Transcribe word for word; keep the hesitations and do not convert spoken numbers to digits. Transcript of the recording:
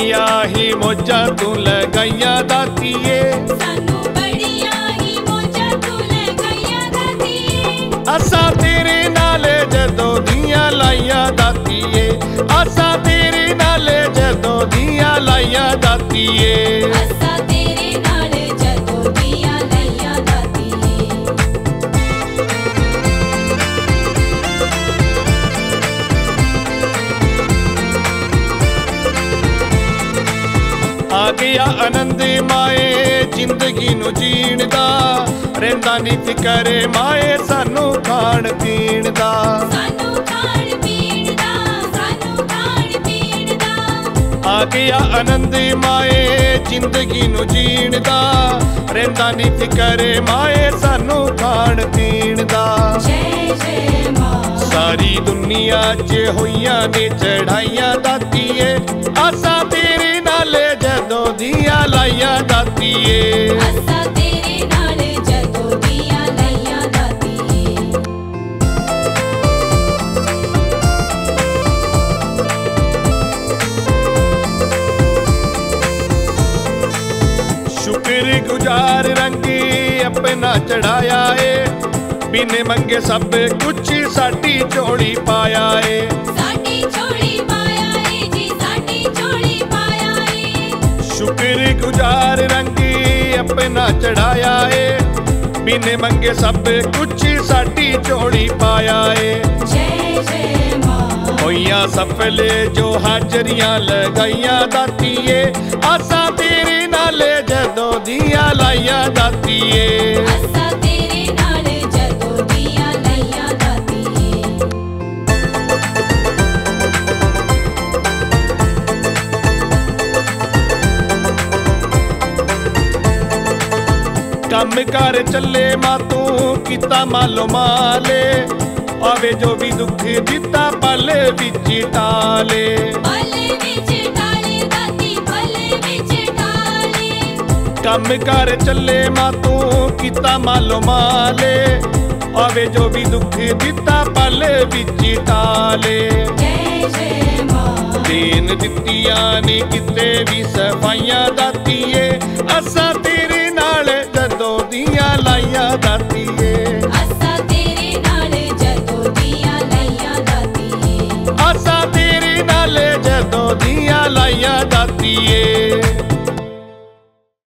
बढ़िया ही मोजा तू लगैया दातिये, सानू बढ़िया ही मोजा तू लगैया दातिये, असा तेरे नाले जदों दिया लाइया दातिये, असा तेरे नाले जदों दिया लाइया दातिये, असा तेरे नाले जदों दिया लाइया दातिये। आ गया आनंद माए जिंदगी नू जीण दा, रहिंदा नी फिकर माए सानू खाण पीण दा, सानू खाण पीण दा, सानू खाण पीण दा। आ गया आनंद माए जिंदगी नू जीण दा, रहिंदा नी फिकर माए सानू खाण पीण दा। जय जय मां। सारी दुनिया च होइयां ने चढ़ाइयां दातिये, आसा तेरे नाले जदों दिया लाइया दातिये, आसा तेरे नाले जदों दिया लाइया दातिये। शुक्र गुजार रंगी अपना चढ़ाया है, बिने मंगे सब कुछ साडी झोली पाया है, साडी झोली पाया है जी, साडी झोली पाया है। शुक्र गुजार रंगी अपना चढ़ाया है, बिने मंगे सब कुछ साडी झोली पाया है। जय जय मां। होइयां सफले जो हाजरियां लगाइयां दातिये, आसा तेरे नाले जदों दिया लाइया दातिये, आसा तेरे नाले कम कर चले मां तू किता मालो माले, आवे जो भी दुख दिता पल बिच टाले, पल बिच टाले दाती, पल बिच टाले। कम कर चले मां तू किता मालो माले, आवे जो भी दुख दिता पल बिच टाले। जय जय मां। देन दित्तियां ने किते भी सफाइयां दातिये, असा तेरे